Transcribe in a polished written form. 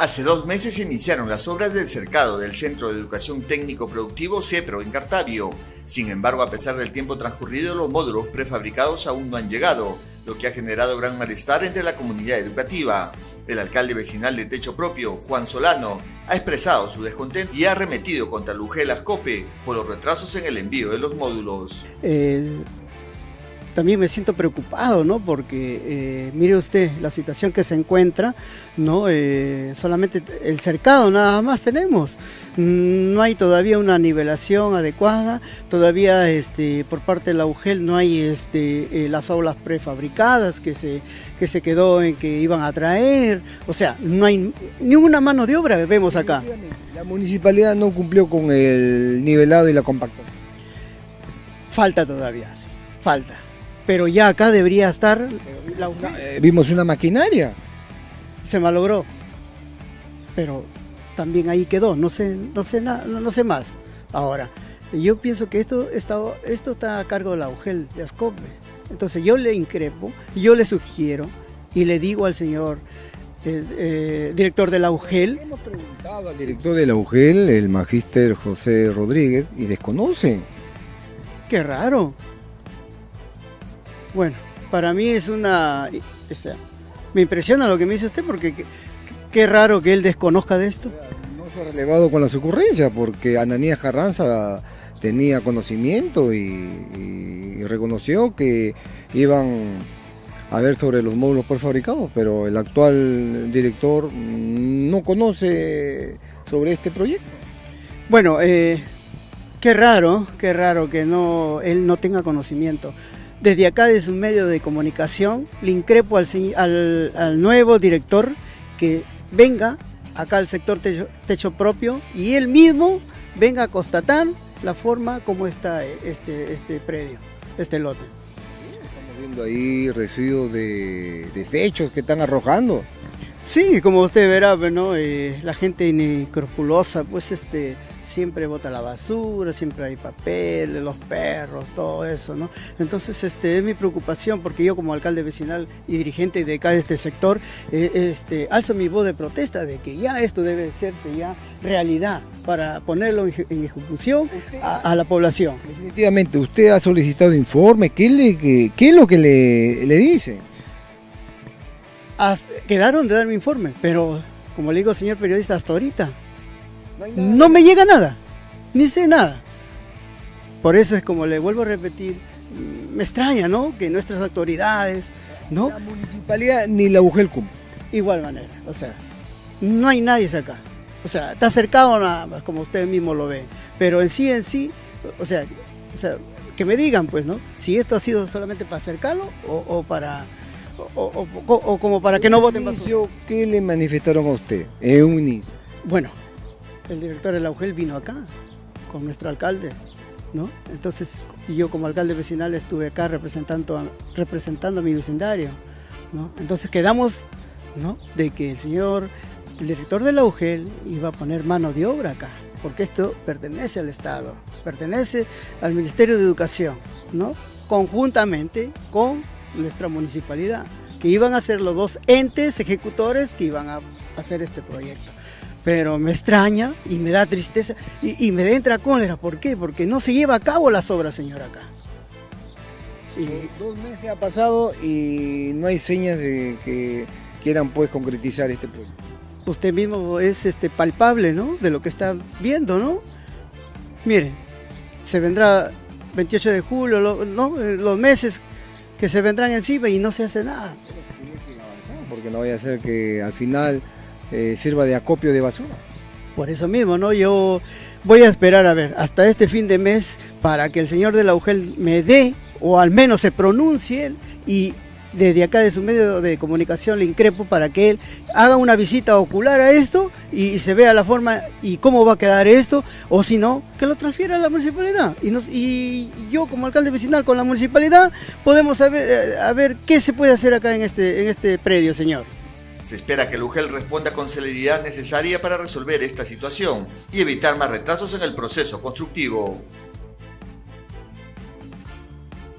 Hace 2 meses se iniciaron las obras del cercado del Centro de Educación Técnico Productivo CEPRO en Cartavio. Sin embargo, a pesar del tiempo transcurrido, los módulos prefabricados aún no han llegado, lo que ha generado gran malestar entre la comunidad educativa. El alcalde vecinal de Techo Propio, Juan Solano, ha expresado su descontento y ha arremetido contra el UGEL Ascope por los retrasos en el envío de los módulos. También me siento preocupado, ¿no? Porque mire usted la situación que se encuentra, ¿no? Solamente el cercado nada más tenemos, no hay todavía una nivelación adecuada, todavía por parte de la UGEL no hay las aulas prefabricadas que se quedó en que iban a traer, o sea, no hay ni una mano de obra que vemos acá. La municipalidad no cumplió con el nivelado y la compactación. Falta todavía, sí, falta. Pero ya acá debería estar la UGEL. Vimos una maquinaria. Se malogró. Pero también ahí quedó. No sé más. Ahora, yo pienso que esto está a cargo de la UGEL de Ascope. Entonces yo le increpo, yo le sugiero y le digo al señor director de la UGEL. Hemos preguntado al director de la UGEL, el magíster José Rodríguez, y desconocen. Qué raro. Bueno, para mí es una... me impresiona lo que me dice usted, porque qué raro que él desconozca de esto. No se ha relevado con las ocurrencias, porque Ananías Carranza tenía conocimiento y reconoció que iban a ver sobre los módulos prefabricados, pero el actual director no conoce sobre este proyecto. Bueno, qué raro que él no tenga conocimiento. Desde acá, desde un medio de comunicación, le increpo al nuevo director que venga acá al sector Techo Propio y él mismo venga a constatar la forma como está este predio, este lote. Estamos viendo ahí residuos de desechos que están arrojando. Sí, como usted verá, ¿no? La gente inescrupulosa, pues siempre bota la basura, siempre hay papel, los perros, todo eso, ¿no? Entonces es mi preocupación, porque yo como alcalde vecinal y dirigente de acá de este sector, alzo mi voz de protesta de que ya esto debe hacerse ya realidad para ponerlo en ejecución a la población. Definitivamente, usted ha solicitado informe, ¿qué es lo que le dicen? Quedaron de darme informe, pero como le digo, señor periodista, hasta ahorita no me llega nada, ni sé nada. Por eso es como le vuelvo a repetir, me extraña, ¿no? Que nuestras autoridades, ¿no? La municipalidad ni la UGEL cumple. Igual manera, o sea, no hay nadie acá. O sea, está cercado nada más, como usted mismo lo ve. Pero en sí, o sea, que me digan, pues, ¿no? Si esto ha sido solamente para acercarlo o para... O como para que no voten basura. ¿Qué le manifestaron a usted en un inicio? Bueno, el director de la UGEL vino acá con nuestro alcalde, ¿no? Entonces yo como alcalde vecinal estuve acá representando a mi vecindario, ¿no? Entonces quedamos, ¿no?, de que el director de la UGEL iba a poner mano de obra acá, porque esto pertenece al Estado, pertenece al Ministerio de Educación, ¿no? Conjuntamente con nuestra municipalidad, que iban a ser los dos entes ejecutores que iban a hacer este proyecto. Pero me extraña y me da tristeza y me entra cólera. ¿Por qué? Porque no se lleva a cabo las obras, señora, acá. Y 2 meses ha pasado y no hay señas de que quieran, pues, concretizar este proyecto. Usted mismo es palpable, ¿no?, de lo que está viendo, ¿no? Miren, se vendrá 28 de julio, ¿no?, los meses que se vendrán encima y no se hace nada. Porque no vaya a ser que al final sirva de acopio de basura. Por eso mismo, ¿no? Yo voy a esperar a ver hasta este fin de mes para que el señor de la UGEL me dé, o al menos se pronuncie él, y desde acá de su medio de comunicación le increpo para que él haga una visita ocular a esto y se vea la forma y cómo va a quedar esto, o si no, que lo transfiera a la municipalidad y yo como alcalde vecinal con la municipalidad podemos saber a ver qué se puede hacer acá en este predio, señor. Se espera que el UGEL responda con celeridad necesaria para resolver esta situación y evitar más retrasos en el proceso constructivo.